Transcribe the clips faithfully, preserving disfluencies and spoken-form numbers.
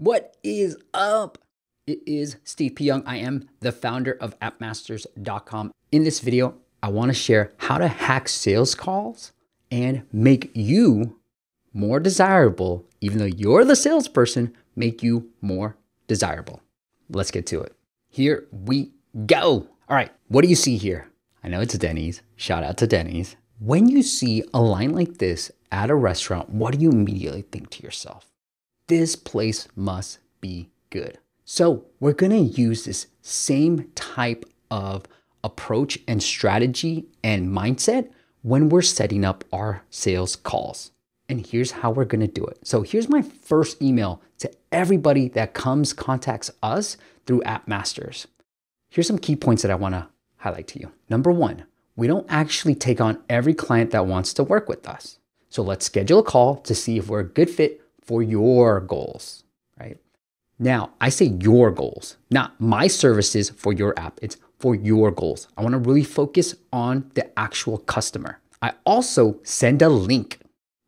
What is up? It is Steve P. Young. I am the founder of app masters dot com. In this video, I want to share how to hack sales calls and make you more desirable. Even though you're the salesperson, make you more desirable. Let's get to it. Here we go. All right, what do you see here? I know it's Denny's. Shout out to Denny's. When you see a line like this at a restaurant, what do you immediately think to yourself? This place must be good. So we're going to use this same type of approach and strategy and mindset when we're setting up our sales calls. And here's how we're going to do it. So here's my first email to everybody that comes, contacts us through App Masters. Here's some key points that I want to highlight to you. Number one, we don't actually take on every client that wants to work with us. So let's schedule a call to see if we're a good fit for your goals, right? Now, I say your goals, not my services for your app. It's for your goals. I want to really focus on the actual customer. I also send a link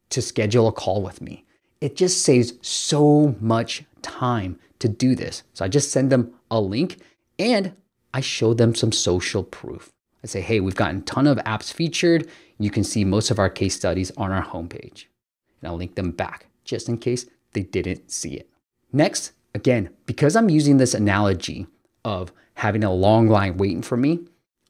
to schedule a call with me. It just saves so much time to do this. So I just send them a link and I show them some social proof. I say, hey, we've gotten a ton of apps featured. You can see most of our case studies on our homepage. And I'll link them back, just in case they didn't see it. Next, again, because I'm using this analogy of having a long line waiting for me,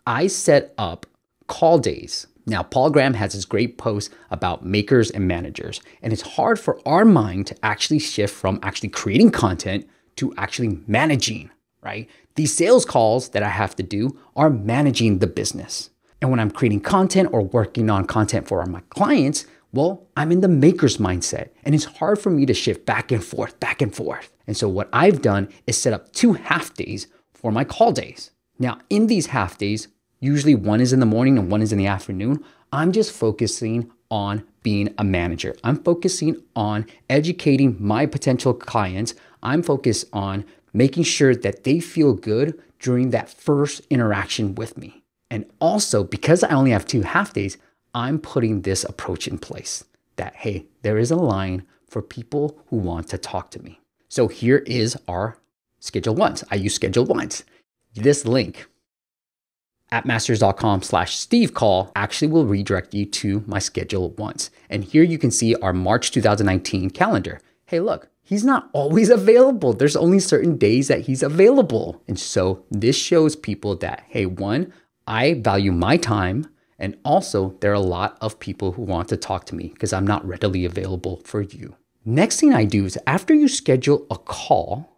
I set up call days. Now, Paul Graham has this great post about makers and managers, and it's hard for our mind to actually shift from actually creating content to actually managing, right? These sales calls that I have to do are managing the business. And when I'm creating content or working on content for my clients, well, I'm in the maker's mindset, and it's hard for me to shift back and forth, back and forth. And so what I've done is set up two half days for my call days. Now, in these half days, usually one is in the morning and one is in the afternoon, I'm just focusing on being a manager. I'm focusing on educating my potential clients. I'm focused on making sure that they feel good during that first interaction with me. And also, because I only have two half days, I'm putting this approach in place that, hey, there is a line for people who want to talk to me. So here is our ScheduleOnce. I use ScheduleOnce. This link, app masters dot com slash Steve call, actually will redirect you to my ScheduleOnce. And here you can see our March two thousand nineteen calendar. Hey, look, he's not always available. There's only certain days that he's available. And so this shows people that, hey, one, I value my time. And also, there are a lot of people who want to talk to me because I'm not readily available for you. Next thing I do is after you schedule a call,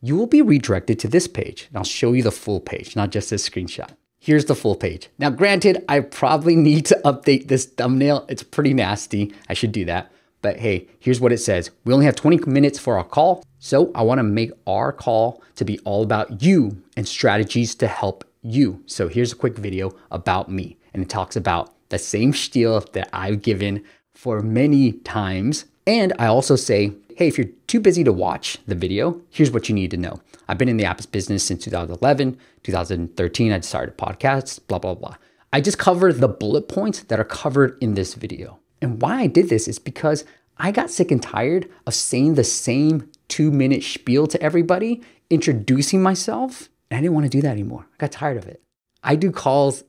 you will be redirected to this page. And I'll show you the full page, not just this screenshot. Here's the full page. Now, granted, I probably need to update this thumbnail. It's pretty nasty. I should do that. But hey, here's what it says. We only have twenty minutes for our call. So I want to make our call to be all about you and strategies to help you. So here's a quick video about me. And it talks about the same spiel that I've given for many times. And I also say, hey, if you're too busy to watch the video, here's what you need to know. I've been in the apps business since two thousand eleven, two thousand thirteen, I started podcasts, blah, blah, blah. I just covered the bullet points that are covered in this video. And why I did this is because I got sick and tired of saying the same two minute spiel to everybody, introducing myself. And I didn't want to do that anymore. I got tired of it. I do calls.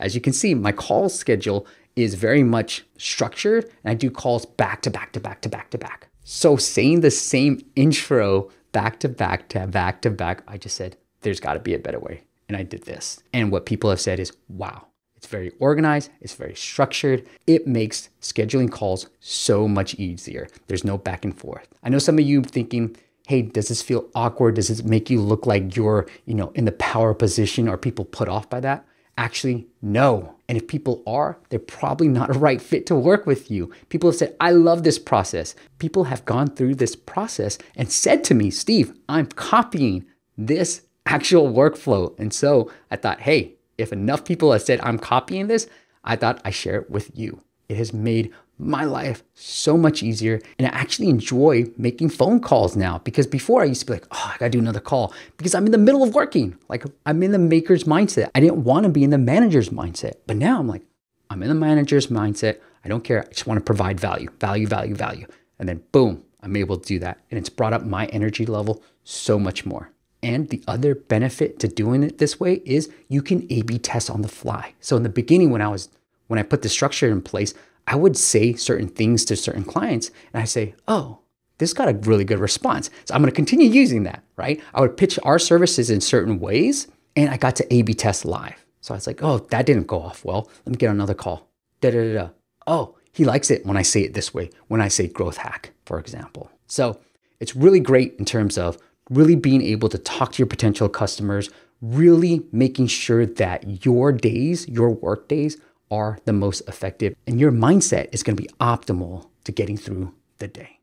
As you can see, my call schedule is very much structured, and I do calls back to back to back to back to back. So saying the same intro back to back to back to back, I just said, there's gotta be a better way. And I did this. And what people have said is, wow, it's very organized, it's very structured. It makes scheduling calls so much easier. There's no back and forth. I know some of you thinking, hey, does this feel awkward? Does this make you look like you're, you know, in the power position? Are people put off by that? Actually, no. And if people are, they're probably not a right fit to work with you. People have said, I love this process. People have gone through this process and said to me, Steve, I'm copying this actual workflow. And so I thought, hey, if enough people have said I'm copying this, I thought I share it with you. It has made my life so much easier. And I actually enjoy making phone calls now, because before I used to be like, oh, I gotta do another call because I'm in the middle of working. Like, I'm in the maker's mindset. I didn't want to be in the manager's mindset, but now I'm like, I'm in the manager's mindset. I don't care. I just want to provide value, value, value, value. And then boom, I'm able to do that. And it's brought up my energy level so much more. And the other benefit to doing it this way is you can A B test on the fly. So in the beginning, when I was, when I put the structure in place, I would say certain things to certain clients and I say, oh, this got a really good response. So I'm going to continue using that, right? I would pitch our services in certain ways and I got to A B test live. So I was like, oh, that didn't go off well. Let me get another call. Da, da, da, da. Oh, he likes it when I say it this way, when I say growth hack, for example. So it's really great in terms of really being able to talk to your potential customers, really making sure that your days, your work days are the most effective and your mindset is going to be optimal to getting through the day.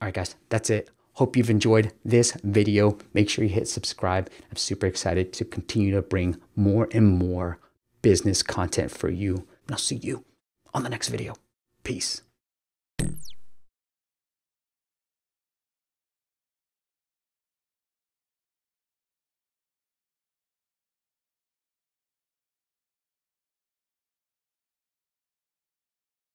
All right, guys, that's it. Hope you've enjoyed this video. Make sure you hit subscribe. I'm super excited to continue to bring more and more business content for you. And I'll see you on the next video. Peace.